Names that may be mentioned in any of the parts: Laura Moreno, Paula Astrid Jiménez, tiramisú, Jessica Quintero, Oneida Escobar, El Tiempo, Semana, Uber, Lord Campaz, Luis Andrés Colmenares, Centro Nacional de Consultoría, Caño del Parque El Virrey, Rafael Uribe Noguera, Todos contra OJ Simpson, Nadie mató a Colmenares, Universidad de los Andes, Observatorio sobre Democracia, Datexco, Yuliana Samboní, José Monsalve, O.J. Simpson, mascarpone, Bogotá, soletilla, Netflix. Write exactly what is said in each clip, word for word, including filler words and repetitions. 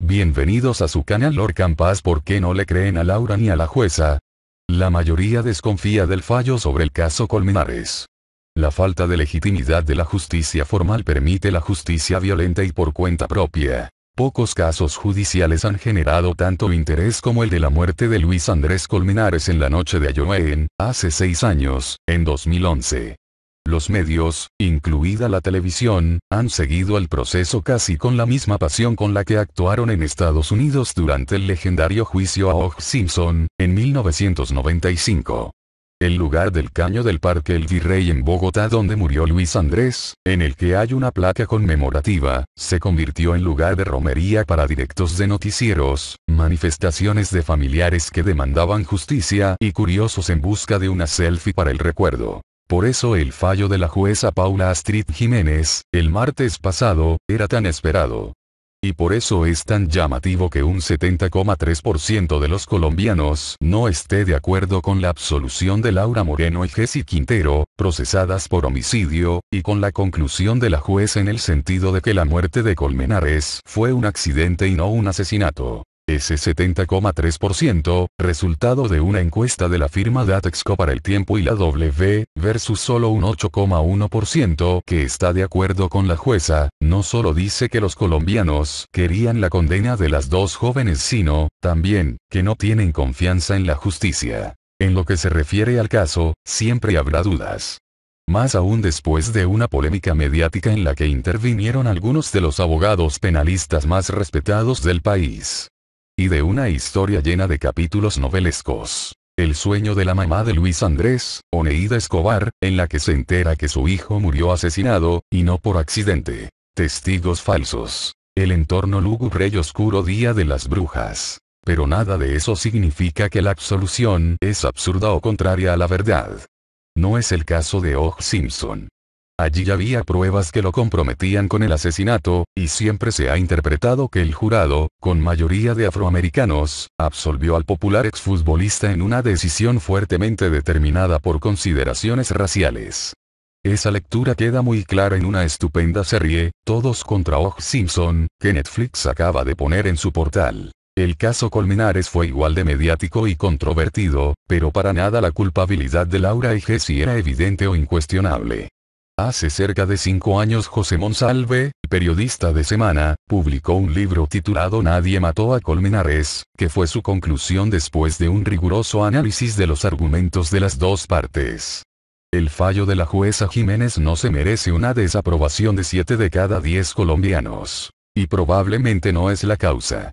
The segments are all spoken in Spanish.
Bienvenidos a su canal Lord Campaz. ¿Por qué no le creen a Laura ni a la jueza? La mayoría desconfía del fallo sobre el caso Colmenares. La falta de legitimidad de la justicia formal permite la justicia violenta y por cuenta propia. Pocos casos judiciales han generado tanto interés como el de la muerte de Luis Andrés Colmenares en la noche de Halloween, hace seis años, en dos mil once. Los medios, incluida la televisión, han seguido el proceso casi con la misma pasión con la que actuaron en Estados Unidos durante el legendario juicio a O J Simpson, en mil novecientos noventa y cinco. El lugar del Caño del Parque El Virrey en Bogotá, donde murió Luis Andrés, en el que hay una placa conmemorativa, se convirtió en lugar de romería para directos de noticieros, manifestaciones de familiares que demandaban justicia y curiosos en busca de una selfie para el recuerdo. Por eso el fallo de la jueza Paula Astrid Jiménez, el martes pasado, era tan esperado. Y por eso es tan llamativo que un setenta coma tres por ciento de los colombianos no esté de acuerdo con la absolución de Laura Moreno y Jessica Quintero, procesadas por homicidio, y con la conclusión de la jueza en el sentido de que la muerte de Colmenares fue un accidente y no un asesinato. Ese setenta coma tres por ciento, resultado de una encuesta de la firma Datexco para El Tiempo y la W, versus solo un ocho coma uno por ciento que está de acuerdo con la jueza, no solo dice que los colombianos querían la condena de las dos jóvenes, sino también que no tienen confianza en la justicia. En lo que se refiere al caso, siempre habrá dudas. Más aún después de una polémica mediática en la que intervinieron algunos de los abogados penalistas más respetados del país. Y de una historia llena de capítulos novelescos. El sueño de la mamá de Luis Andrés, Oneida Escobar, en la que se entera que su hijo murió asesinado, y no por accidente. Testigos falsos. El entorno lúgubre y oscuro día de las brujas. Pero nada de eso significa que la absolución es absurda o contraria a la verdad. No es el caso de O J Simpson. Allí había pruebas que lo comprometían con el asesinato, y siempre se ha interpretado que el jurado, con mayoría de afroamericanos, absolvió al popular exfutbolista en una decisión fuertemente determinada por consideraciones raciales. Esa lectura queda muy clara en una estupenda serie, Todos contra O J Simpson, que Netflix acaba de poner en su portal. El caso Colmenares fue igual de mediático y controvertido, pero para nada la culpabilidad de Laura y Jessy era evidente o incuestionable. Hace cerca de cinco años José Monsalve, periodista de Semana, publicó un libro titulado Nadie mató a Colmenares, que fue su conclusión después de un riguroso análisis de los argumentos de las dos partes. El fallo de la jueza Jiménez no se merece una desaprobación de siete de cada diez colombianos. Y probablemente no es la causa.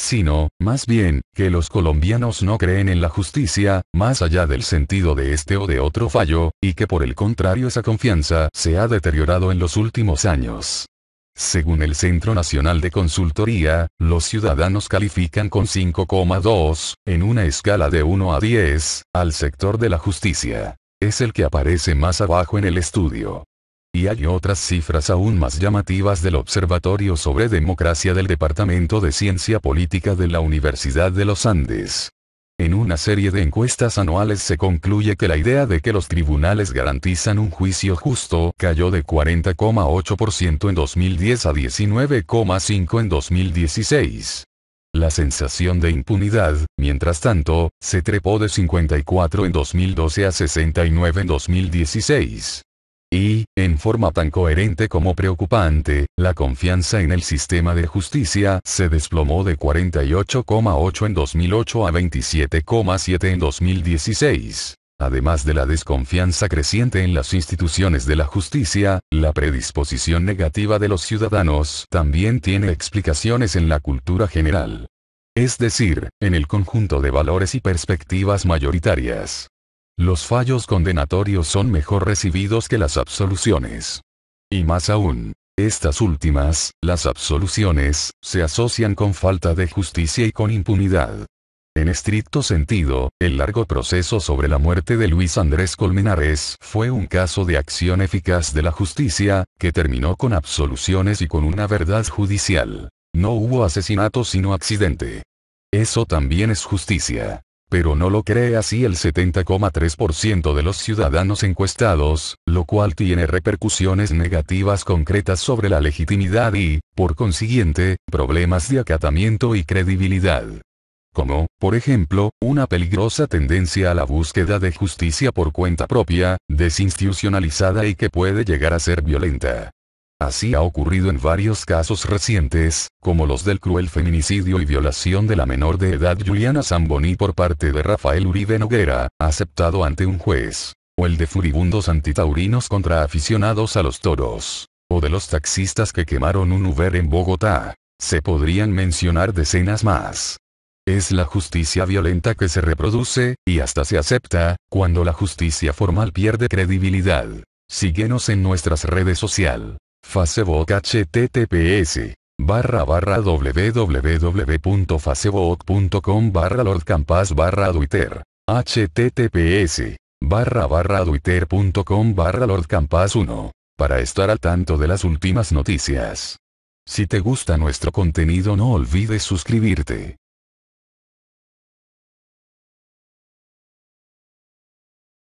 Sino, más bien, que los colombianos no creen en la justicia, más allá del sentido de este o de otro fallo, y que por el contrario esa confianza se ha deteriorado en los últimos años. Según el Centro Nacional de Consultoría, los ciudadanos califican con cinco coma dos, en una escala de uno a diez, al sector de la justicia. Es el que aparece más abajo en el estudio. Y hay otras cifras aún más llamativas del Observatorio sobre Democracia del Departamento de Ciencia Política de la Universidad de los Andes. En una serie de encuestas anuales se concluye que la idea de que los tribunales garantizan un juicio justo cayó de cuarenta coma ocho por ciento en dos mil diez a diecinueve coma cinco por ciento en dos mil dieciséis. La sensación de impunidad, mientras tanto, se trepó de cincuenta y cuatro en dos mil doce a sesenta y nueve en dos mil dieciséis. Y, en forma tan coherente como preocupante, la confianza en el sistema de justicia se desplomó de cuarenta y ocho coma ocho en dos mil ocho a veintisiete coma siete en dos mil dieciséis. Además de la desconfianza creciente en las instituciones de la justicia, la predisposición negativa de los ciudadanos también tiene explicaciones en la cultura general. Es decir, en el conjunto de valores y perspectivas mayoritarias. Los fallos condenatorios son mejor recibidos que las absoluciones. Y más aún, estas últimas, las absoluciones, se asocian con falta de justicia y con impunidad. En estricto sentido, el largo proceso sobre la muerte de Luis Andrés Colmenares fue un caso de acción eficaz de la justicia, que terminó con absoluciones y con una verdad judicial. No hubo asesinato sino accidente. Eso también es justicia. Pero no lo cree así el setenta coma tres por ciento de los ciudadanos encuestados, lo cual tiene repercusiones negativas concretas sobre la legitimidad y, por consiguiente, problemas de acatamiento y credibilidad. Como, por ejemplo, una peligrosa tendencia a la búsqueda de justicia por cuenta propia, desinstitucionalizada y que puede llegar a ser violenta. Así ha ocurrido en varios casos recientes, como los del cruel feminicidio y violación de la menor de edad Yuliana Samboní por parte de Rafael Uribe Noguera, aceptado ante un juez, o el de furibundos antitaurinos contra aficionados a los toros, o de los taxistas que quemaron un Uber en Bogotá. Se podrían mencionar decenas más. Es la justicia violenta que se reproduce, y hasta se acepta, cuando la justicia formal pierde credibilidad. Síguenos en nuestras redes sociales. Facebook https barra barra www.facebook.com barra Lord Campaz barra Twitter https barra barra twitter.com barra Lord Campaz uno para estar al tanto de las últimas noticias. Si te gusta nuestro contenido, no olvides suscribirte.